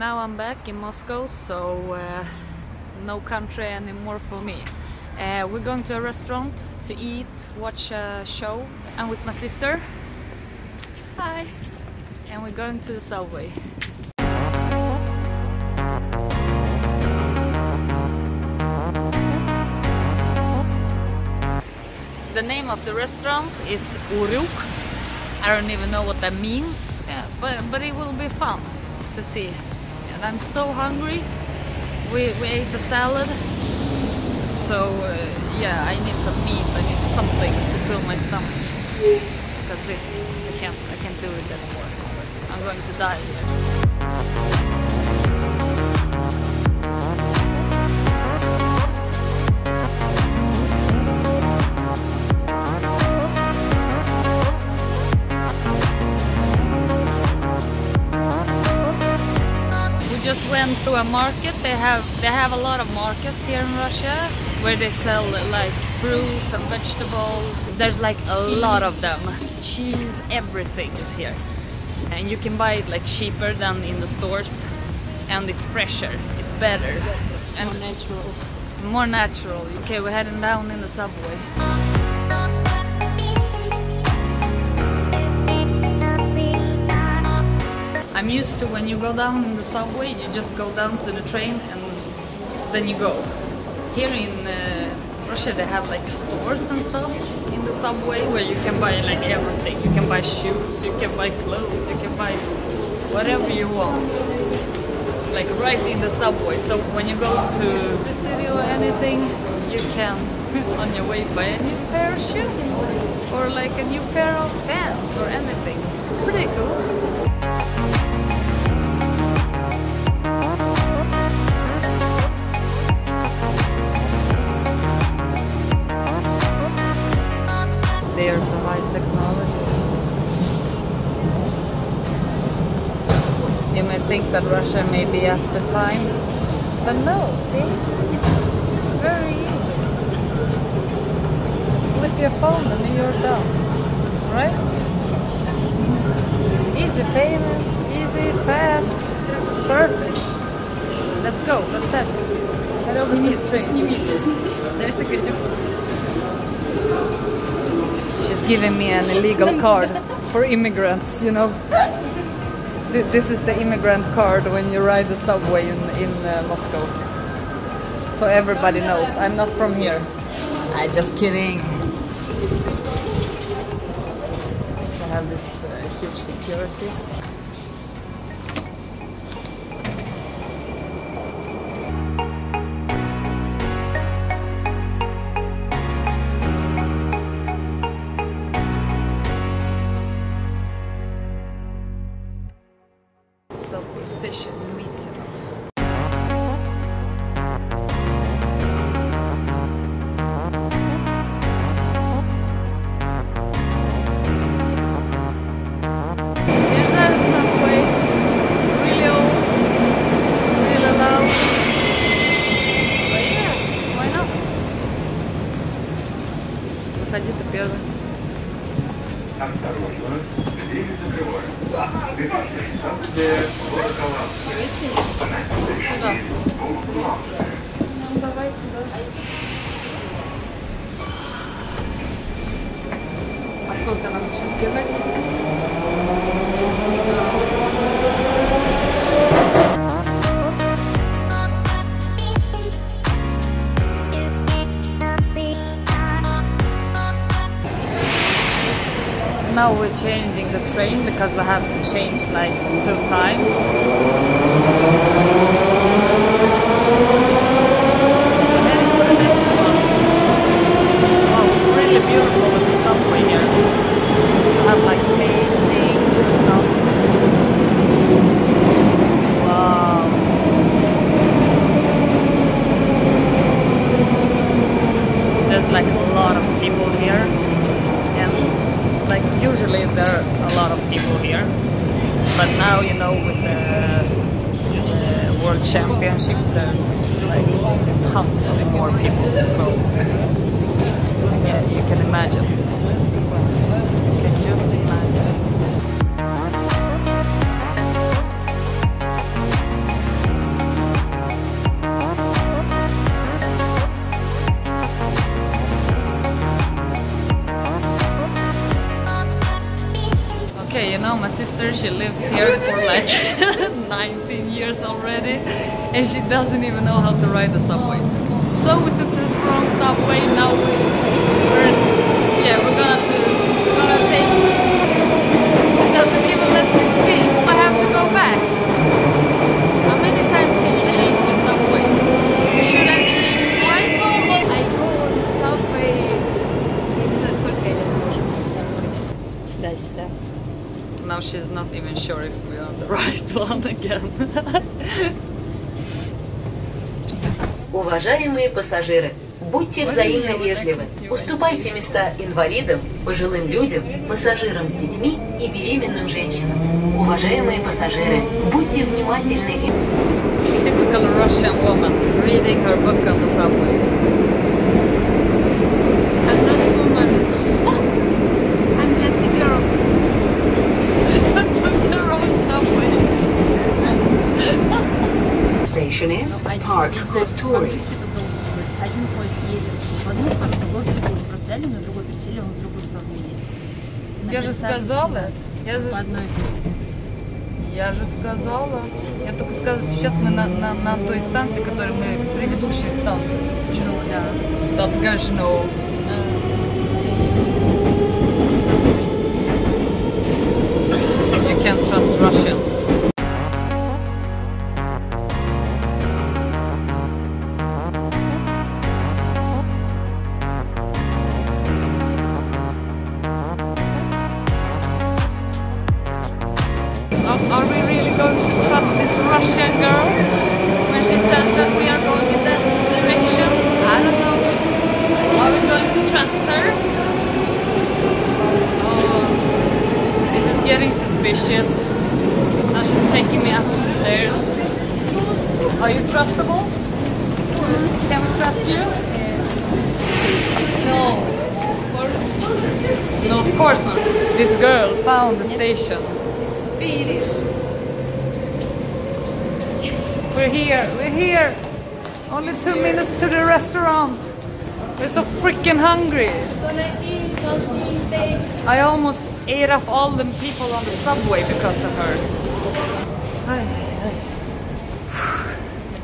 now I'm back in Moscow, so no country anymore for me. We're going to a restaurant to eat, watch a show. I'm with my sister. Hi! And we're going to the subway. The name of the restaurant is Uryuk. I don't even know what that means, but it will be fun to see. And I'm so hungry. We ate the salad, so yeah, I need some meat. I need something to fill my stomach. Because this, I can't do it anymore. I'm going to die here. Went to a market. They have a lot of markets here in Russia where they sell like fruits and vegetables. There's like a lot of them. Cheese, everything is here, and you can buy it like cheaper than in the stores, and it's fresher, it's better, and more natural. Okay, we're heading down in the subway. I'm used to when you go down in the subway, you just go down to the train and then you go. Here in Russia they have like stores and stuff in the subway where you can buy like everything. You can buy shoes, you can buy clothes, you can buy whatever you want. Like right in the subway. So when you go to the city or anything, you can on your way buy a new pair of shoes or like a new pair of pants or anything. Pretty cool. There's a high technology. You may think that Russia may be after time, but no, see? It's very easy. Just flip your phone and you're done. Right? Easy payment, easy, fast. It's perfect. Let's go, let's head. Head over to the train. He's giving me an illegal card for immigrants, you know. This is the immigrant card when you ride the subway in Moscow. So everybody knows, I'm not from here. I'm just kidding. They have this huge security. Station meets him. Here's our subway. Really old, really loud. But yeah, why not? Заходи-то первый. Там второй. А сколько нам сейчас ехать? Now we're changing the train because we have to change like 2 times. We're heading for the next one. Wow, it's really beautiful with the subway here. We have like paintings and stuff. Wow. There's like a lot of people here. Like usually there are a lot of people here, but now, you know, with the World Championship there's like tons of more people, so yeah, you can imagine. You can just imagine. here. She lives here for like 19 years already, and she doesn't even know how to ride the subway. So we took this wrong subway. Now we're gonna take. She doesn't even let me speak. I have to go back. How many times can you change the subway? You should have changed twice. I go on the subway. That's that. Now she's not even sure if we're on the right one again. Уважаемые пассажиры, будьте взаимно вежливы. Уступайте места инвалидам, пожилым людям, пассажирам с детьми и беременным женщинам. Уважаемые пассажиры, будьте внимательны. Typical Russian woman reading her book on the subway. I'm not a woman. I'm just a girl. I took the wrong subway. Station is Park Victoria. Один поезд едет в одну сторону, другой в другую. Просто сели на другой, пересели, он в другую сторону едет. Я же сказала. Я же сказала. Я только сказала, сейчас мы на той станции, которой мы предыдущей станции. Да. Конечно. You can't trust Russians. The station. It's Swedish. We're here. Only 2 minutes to the restaurant. We're so freaking hungry. Gonna eat something tasty. I almost ate up all the people on the subway because of her.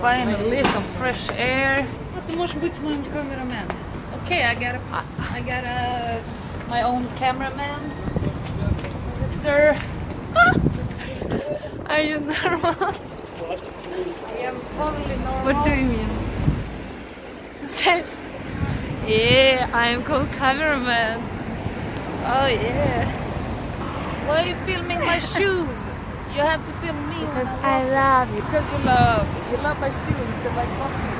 Finally, some fresh air. You can be my cameraman. Okay, I got my own cameraman. Are you normal? I am totally normal. What do you mean? Yeah, I am called cameraman. Oh yeah. Why are you filming my shoes? You have to film me. Because I love you. Because you love my shoes. They're like coffee.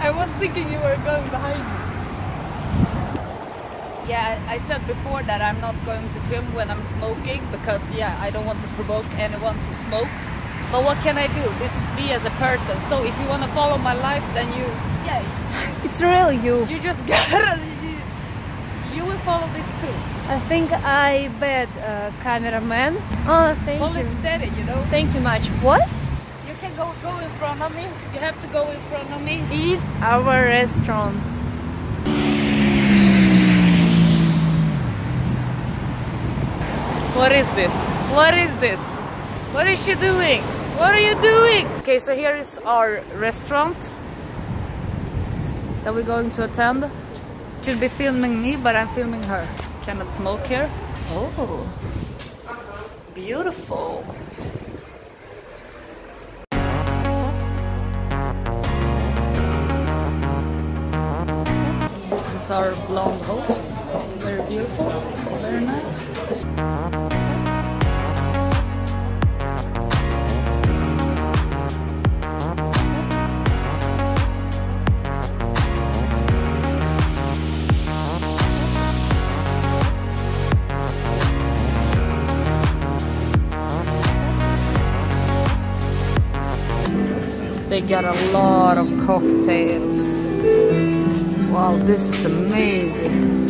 I was thinking you were going behind me. Yeah, I said before that I'm not going to film when I'm smoking because, yeah, I don't want to provoke anyone to smoke. But what can I do? This is me as a person. So if you want to follow my life, then you, yeah. It's real you. You just gotta, you will follow this too. I think I bet cameraman. Oh, thank you. Well, it's steady, you know. Thank you much. What? Go in front of me. You have to go in front of me. It's our restaurant. What is this? What is this? What is she doing? What are you doing? Okay, so here is our restaurant that we're going to attend. She'll be filming me, but I'm filming her. Cannot smoke here. Oh, beautiful. This is our blonde host. Very beautiful, very nice. They got a lot of cocktails. Wow, this is amazing.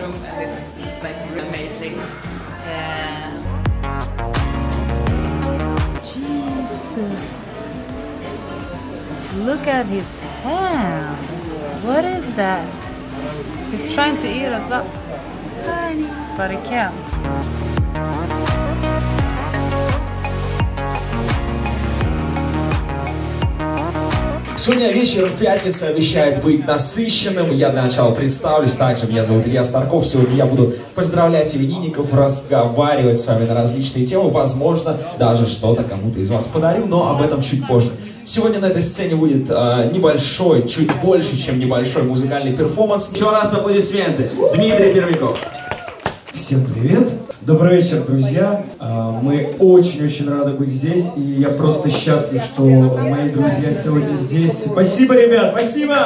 room, and it's like amazing. Jesus! Look at his hand. What is that? He's trying to eat us up, but he can't. Сегодня вечер в пятницу обещает быть насыщенным. Я для начала представлюсь. Также меня зовут Илья Старков. Сегодня я буду поздравлять именинников, разговаривать с вами на различные темы. Возможно, даже что-то кому-то из вас подарю, но об этом чуть позже. Сегодня на этой сцене будет небольшой, чуть больше, чем небольшой музыкальный перформанс. Еще раз аплодисменты. Дмитрий Пермяков. Всем привет. Добрый вечер, друзья. Мы очень-очень рады быть здесь, и я просто счастлив, что мои друзья сегодня здесь. Спасибо, ребят, спасибо!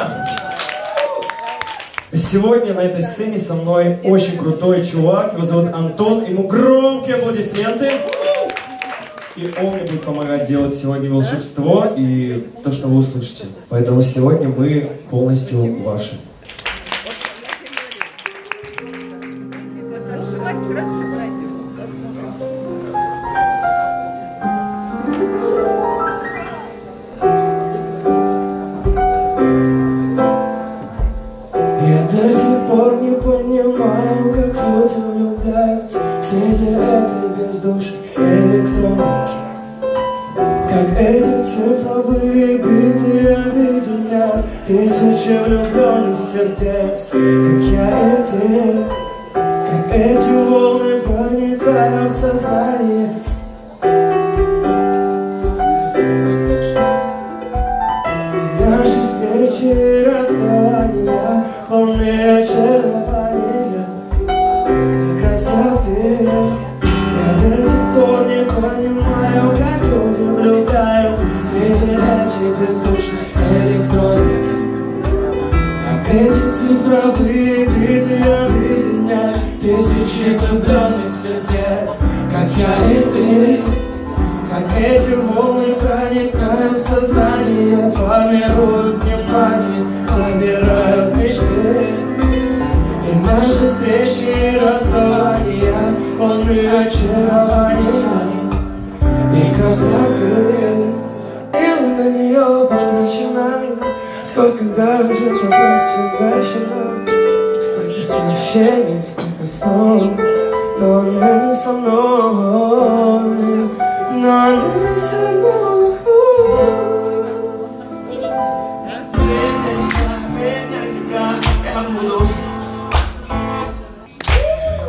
Сегодня на этой сцене со мной очень крутой чувак, его зовут Антон, ему громкие аплодисменты. И он мне будет помогать делать сегодня волшебство и то, что вы услышите. Поэтому сегодня мы полностью ваши. Тысячи влюбленных сердец, как я и ты, как эти волны проникают в сознание. И наши встречи и расставания полны очарования и красоты. Я до сих пор не понимаю, как люди влюбляются в свете этой бездушной электроники. Эти цифровые биты объединяют тысячи влюбленных сердец, как я и ты, как эти волны проникают в сознание, формируют внимание, забирают мечты. И наши встречи и расставания полны очарования и красоты. Сила на нее потрачена, сколько гаджетов расфигачено, сколько совещаний, сколько снов. Но она не со мной, но она не со мной.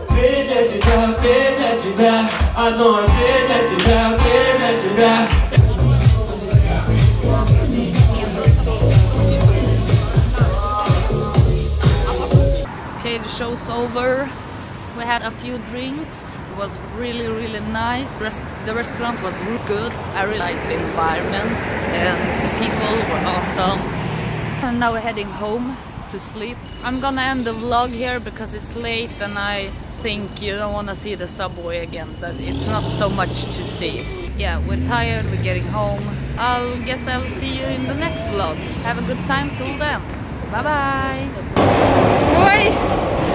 Ты для тебя, ты для тебя, одно, ты для тебя, ты для тебя. The show's over. We had a few drinks. It was really, really nice. The restaurant was really good. I really liked the environment and the people were awesome. And now we're heading home to sleep. I'm gonna end the vlog here because it's late and I think you don't wanna see the subway again. But it's not so much to see. Yeah, we're tired, we're getting home. I guess I'll see you in the next vlog. Have a good time till then. Bye-bye! Oi!